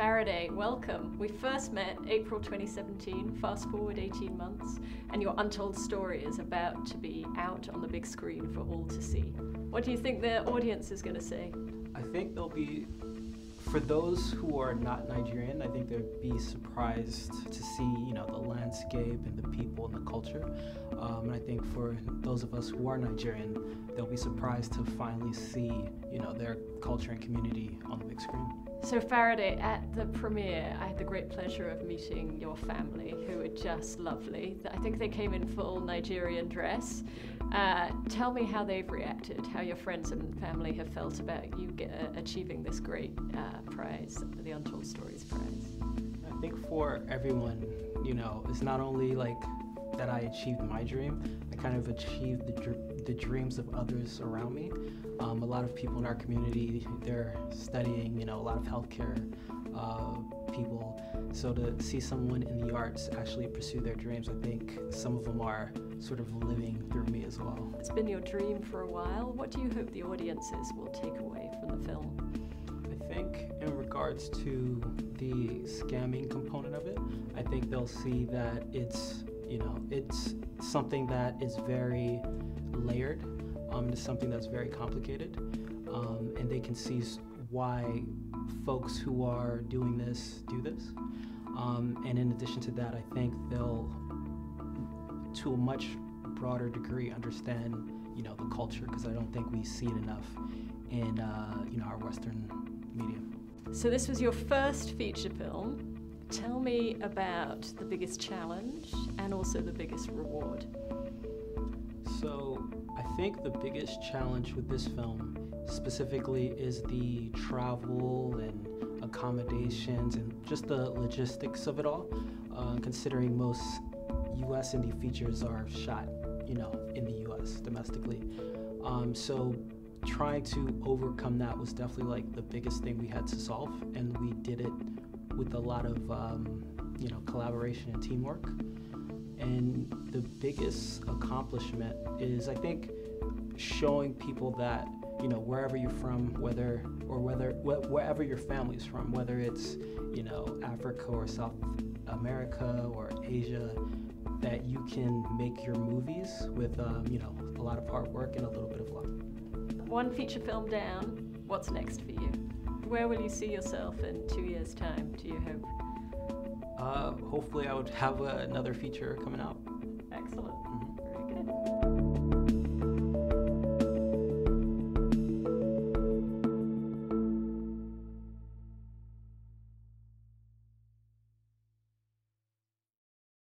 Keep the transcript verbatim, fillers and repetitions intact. Faraday, welcome. We first met April twenty seventeen, fast forward eighteen months, and your Untold Story is about to be out on the big screen for all to see. What do you think the audience is going to say? I think they'll be, for those who are not Nigerian, I think they'll be surprised to see, you know, the landscape and the people and the culture. Um, and I think for those of us who are Nigerian, they'll be surprised to finally see, you know, their culture and community on the big screen. So Faraday, at the premiere, I had the great pleasure of meeting your family, who were just lovely. I think they came in full Nigerian dress. Uh, tell me how they've reacted, how your friends and family have felt about you get, uh, achieving this great uh, prize, the Untold Stories Prize. I think for everyone, you know, it's not only like that I achieved my dream, I kind of achieved the, dr the dreams of others around me. Um, a lot of people in our community, they're studying, you know, a lot of healthcare uh, people. So to see someone in the arts actually pursue their dreams, I think some of them are sort of living through me as well. It's been your dream for a while. What do you hope the audiences will take away from the film? I think in regards to the scamming component of it, I think they'll see that it's, you know, it's something that is very layered, um, it's something that's very complicated, um, and they can see why folks who are doing this do this. Um, and in addition to that, I think they'll, to a much broader degree, understand, you know, the culture, because I don't think we see it enough in, uh, you know, our Western media. So this was your first feature film. Tell me about the biggest challenge and also the biggest reward. So I think the biggest challenge with this film specifically is the travel and accommodations and just the logistics of it all, uh, considering most U S indie features are shot, you know, in the U S domestically. Um, so trying to overcome that was definitely like the biggest thing we had to solve, and we did it with a lot of um, you know, collaboration and teamwork. And the biggest accomplishment is, I think, showing people that, you know, wherever you're from, whether or whether wh wherever your family's from, whether it's, you know, Africa or South America or Asia, that you can make your movies with um, you know, a lot of hard work and a little bit of luck. One feature film down. What's next for you? Where will you see yourself in two years' time, do you hope? Uh, hopefully I would have uh, another feature coming out. Excellent.